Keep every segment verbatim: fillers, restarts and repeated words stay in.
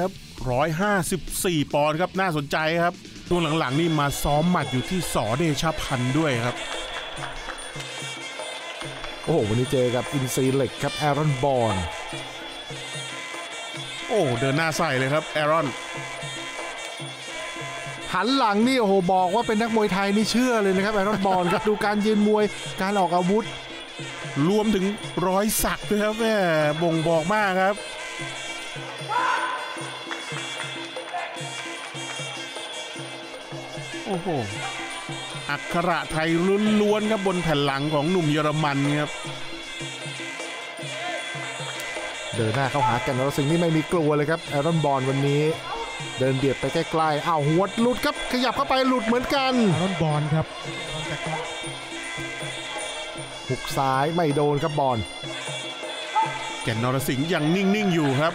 ครับหนึ่งร้อยห้าสิบสี่ปอนด์ครับน่าสนใจครับช่วงหลังๆนี่มาซ้อมหมัดอยู่ที่สอเดชพันธ์ด้วยครับโอ้โหวันนี้เจอกับอินซีเหล็กครับแอรอนบอลโอ้เดินหน้าใส่เลยครับแอรอนหันหลังนี่โอ้โหบอกว่าเป็นนักมวยไทยนี่เชื่อเลยนะครับแอรอนบอลครับดูการยืนมวยการออกอาวุธรวมถึงรอยสักด้วยครับแม่บ่งบอกมากครับโอ้โหอักขระไทยล้วนๆครับบนแผ่นหลังของหนุ่มเยอรมันครับเดินหน้าเข้าหากันแล้วสิ่งที่ไม่มีกลัวเลยครับแอรอนบอลวันนี้เดินเบียดไปใกล้ๆอ้าวหัวหลุดครับขยับเข้าไปหลุดเหมือนกันแอรอนบอลครับหุกซ้ายไม่โดนครับบอลแก่นนรสิงห์ยังนิ่งๆอยู่ครับ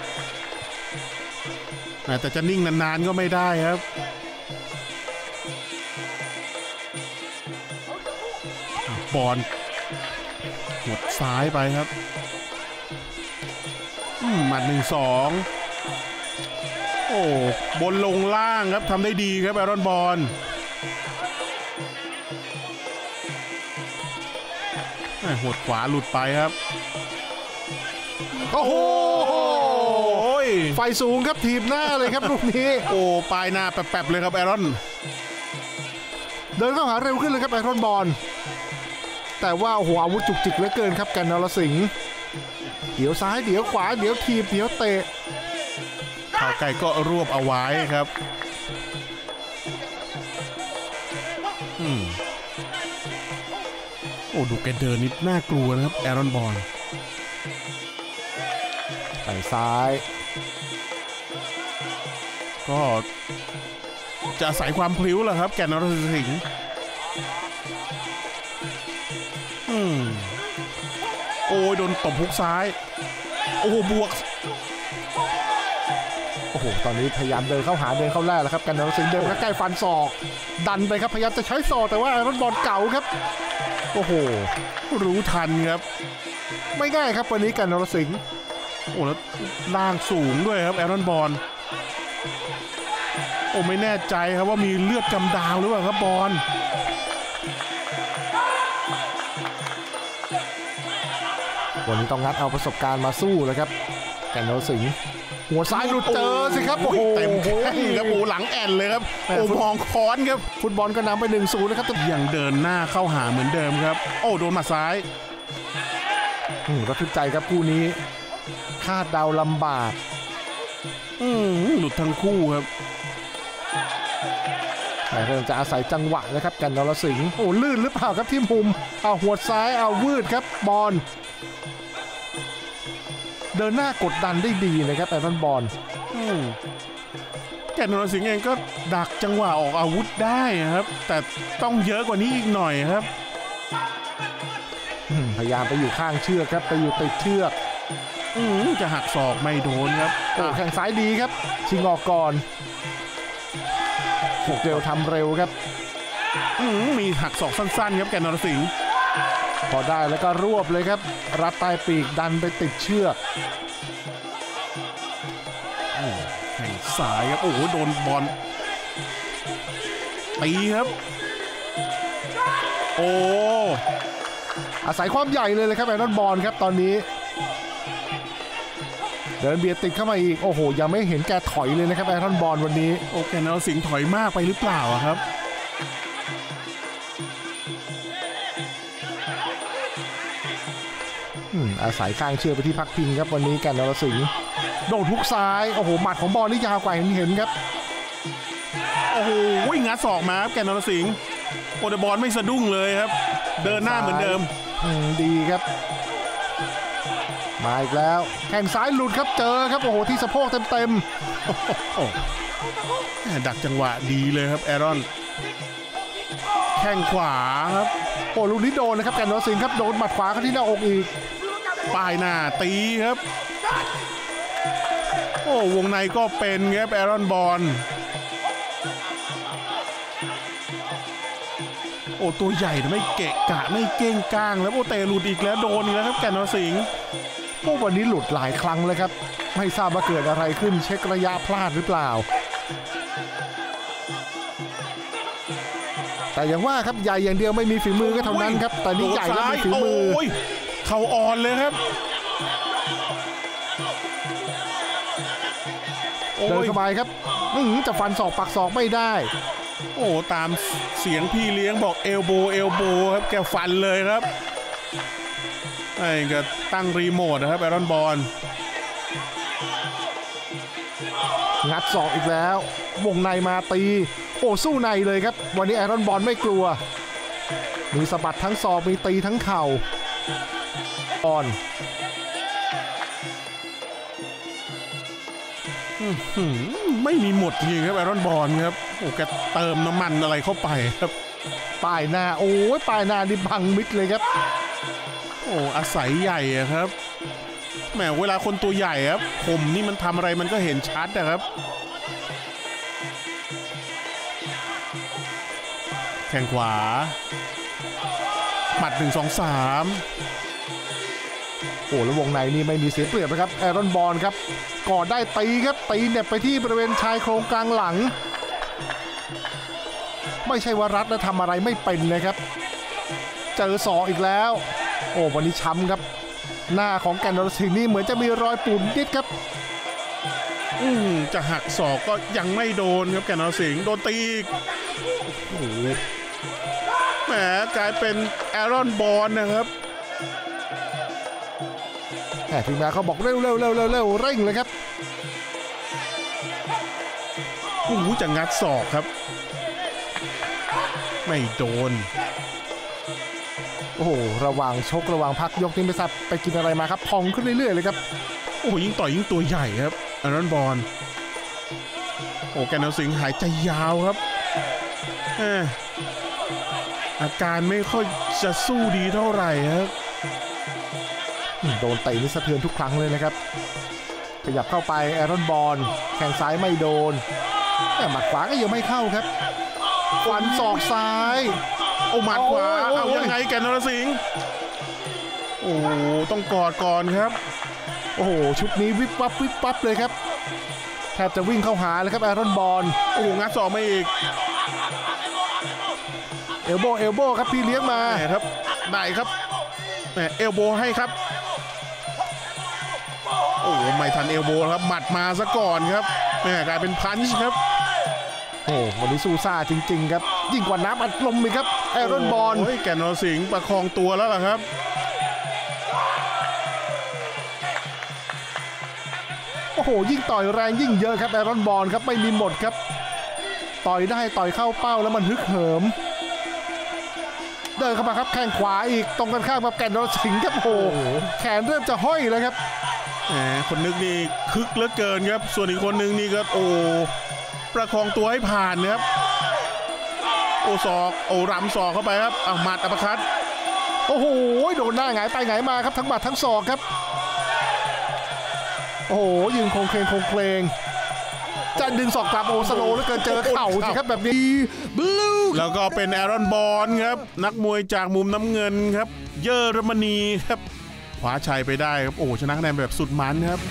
แต่จะนิ่งนานๆก็ไม่ได้ครับบอลหดซ้ายไปครับหมัดหนึ่งสองโอ้บนลงล่างครับทำได้ดีครับแอรอนบอลหดขวาหลุดไปครับโอ้โหไฟสูงครับถีบหน้าเลยครับลูกนี้โอ้ปลายหน้าแปบๆเลยครับแอรอนเดินเข้าหาเร็วขึ้นเลยครับแอรอนบอลแต่ว่าโอ้โหอาวุธจุกจิกเหลือเกินครับแก่นนรสิงห์เดี๋ยวซ้ายเดี๋ยวขวาเดี๋ยวทีบเดี๋ยวเตะข่าวไก่ก็รวบเอาไว้ครับอืมโอ้ดูแกเดินนิดน่ากลัวนะครับแอรอนบอลไปซ้ายก็จะใส่ความพลิ้วเหรอครับแก่นนรสิงห์โอ้ยโดนตบฮุกซ้ายโอ้โหบวกโอ้โหตอนนี้พยายามเดินเข้าหาเดินเข้าแรกแล้วครับกันนรสิงห์เดินใกล้ฟันศอกดันไปครับพยายามจะใช้ศอกแต่ว่าแอรอนบอลเก่าครับโอ้โหรู้ทันครับไม่ง่ายครับวันนี้กันนรสิงห์โอ้แล้วล่างสูงด้วยครับแอรอนบอลโอ้ไม่แน่ใจครับว่ามีเลือดกำดาวหรือเปล่าครับบอลวันนี้ต้องงัดเอาประสบการณ์มาสู้เลยครับแก่นนรสิงห์หัวซ้ายหลุดเจอสิครับโอ้โหเต็มแข้งแล้วหูหลังแอนเลยครับโอ้มองค้อนครับฟุตบอลก็นำไป หนึ่งศูนย์ นะครับแต่ยังเดินหน้าเข้าหาเหมือนเดิมครับโอ้โดนมาซ้ายอืมระทึกใจครับคู่นี้คาดเดาลำบากอืมหลุดทั้งคู่ครับแต่เริ่มจะอาศัยจังหวะนะครับแก่นนรสิงห์โอ้ลื่นหรือเปล่าครับที่มุมเอาหัวซ้ายเอาวืดครับบอลเดินหน้ากดดันได้ดีนะครับแอรอนบอลแก่นนรสิงห์เองก็ดักจังหวะออกอาวุธได้ครับแต่ต้องเยอะกว่านี้อีกหน่อยครับพยายามไปอยู่ข้างเชือกครับไปอยู่ติดเชือกจะหักศอกไม่โดนครับแข่งซ้ายดีครับชิงออกก่อนหกเร็วทำเร็วครับมีหักศอกสั้นๆครับแก่นนรสิงห์พอได้แล้วก็รวบเลยครับรัดใต้ปีกดันไปติดเชือกแข่งสายครับโอ้โหโดนบอลตีครับโอ้อาศัยความใหญ่เลยเลยครับแอรอนบอลครับตอนนี้เดินเบียดติดเข้ามาอีกโอ้โหยังไม่เห็นแกถอยเลยนะครับแอรอนบอลวันนี้โอเคนะสิงถอยมากไปหรือเปล่าครับอาศัยข้างเชือกไปที่พักพิงครับวันนี้แก่นนรสิงห์โดนทุกซ้ายโอ้โหหมัดของบอลนี่ยาวกว่าเห็นครับโอ้โหวิ่งงัดศอกมาครับแก่นนรสิงห์โอเดบอลไม่สะดุ้งเลยครับเดินหน้าเหมือนเดิมดีครับมาอีกแล้วแข้งซ้ายหลุดครับเจอครับโอ้โหที่สะโพกเต็มๆดักจังหวะดีเลยครับแอรอนแข้งขวาครับโอ้ลูกนี้โดนนะครับแก่นนรสิงห์ครับโดนหมัดขวาเข้าที่หน้าอกอีกปลายหน้าตีครับโอ้วงในก็เป็นครับแอรอนบอลโอ้ตัวใหญ่ไม่เกะกะไม่เก้งก้างแล้วโอ้เตะหลุดอีกแล้วโดนอีกแล้วครับแก่นนรสิงห์โอ้วันนี้หลุดหลายครั้งเลยครับ ไม่ทราบว่าเกิดอะไรขึ้นเช็คระยะพลาดหรือเปล่าแต่อย่างว่าครับใหญ่อย่างเดียวไม่มีฝีมือก็เท่านั้นครับแต่นี่ใหญ่แล้วมีฝีมือเข่าอ่อนเลยครับเดินเข้าไปครับจะฟันศอกปักศอกไม่ได้โอ้ตามเสียงพี่เลี้ยงบอกเอลโบเอลโบครับแกฟันเลยครับไอ้ก็ตั้งรีโมทนะครับไอรอนบอลงัดศอกอีกแล้ววงในมาตีโอ้สู้ในเลยครับวันนี้ไอรอนบอลไม่กลัวมีสะบัดทั้งศอกมีตีทั้งเข่าบอลไม่มีหมดจริงครับไอรอนบอลครับโอ้แกเติมน้ำมันอะไรเข้าไปครับป้ายหน้าโอ้ป้ายหน้านี่บังมิดเลยครับโอ้อาศัยใหญ่ครับแหมเวลาคนตัวใหญ่ครับผมนี่มันทำอะไรมันก็เห็นชัดนะครับแข้งขวาหมัดหนึ่งสองสามโอ้แล้ววงในนี่ไม่มีเสียเปรียบนะครับไอรอนบอลครับกอดได้ตีครับตีเน็บไปที่บริเวณชายโครงกลางหลังไม่ใช่ว่ารัดและทำอะไรไม่เป็นนะครับเจอศอกอีกแล้วโอ้วันนี้ช้ำครับหน้าของแกนดอลซินี่เหมือนจะมีรอยปูนนิดครับอืมจะหักศอกก็ยังไม่โดนครับแกนดอลซินโดนตีโอ้แหมกลายเป็นไอรอนบอลนะครับแต่ถึงแม้เขาบอกเร็วเร็วเร็วเร็วเร่งเลยครับอู้หูจะงัดศอกครับไม่โดนโอ้โหระหว่างชกระหว่างพักยกนี่ไม่ทราบไปกินอะไรมาครับพองขึ้นเรื่อยๆเลยครับโอ้ยิ่งต่อยยิ่งตัวใหญ่ครับไอรอนบอลโอ้แกนสิงห์หายใจยาวครับอาการไม่ค่อยจะสู้ดีเท่าไหร่ครับโดนเตะนี่สะเทือนทุกครั้งเลยนะครับขยับเข้าไปไอรอนบอลแข้งซ้ายไม่โดนแต่หมัดขวาก็ยังไม่เข้าครับฟันศอกซ้ายโอ้หมัดขวาเอายังไงแกนรสิงห์โอ้ต้องกอดก่อนครับโอ้โหชุดนี้วิบวับวิบวับเลยครับแทบจะวิ่งเข้าหาเลยครับไอรอนบอลโอ้งัดศอกมาอีกเอลโบเอลโบครับพี่เลี้ยงมาครับได้ครับแหมเอลโบให้ครับโอ้ไม่ทันเอลโบครับหมัดมาซะก่อนครับแหมกลายเป็นพันช์ครับโอ้วันนี้สู้ซ่าจริงๆครับยิ่งกว่าน้ำอัดลมเลยครับไอรอนบอลแกนนรสิงห์ประคองตัวแล้วล่ะครับโอ้โหยิ่งต่อยแรงยิ่งเยอะครับไอรอนบอลครับไม่มีหมดครับต่อยได้ต่อยเข้าเป้าแล้วมันฮึกเหิมเดินเข้ามาครับแข้งขวาอีกตรงกันข้ามกับแกนดอลสิงห์ครับโอ้โหแขนเริ่มจะห้อยแล้วครับแหมคนนึงนี่คึกเหลือเกินครับส่วนอีกคนนึงนี่ก็โอ้ประคองตัวให้ผ่านนะครับโอ้ศอกโอ้รำศอกเข้าไปครับอ่ะหมัดอัปคัตโอ้โหโดนหน้าหงายไปหงายมาครับทั้งหมัดทั้งศอกครับโอ้โหยืนคงเครงคงเครงจะดึงศอกกลับโอสโลแล้วเกินเจอเข่าสิครับแบบนี้แล้วก็เป็นไอรอนบอลครับนักมวยจากมุมน้ำเงินครับเยอรมนีครับคว้าชัยไปได้ครับโอ้ชนะคะแนนแบบสุดมันครับ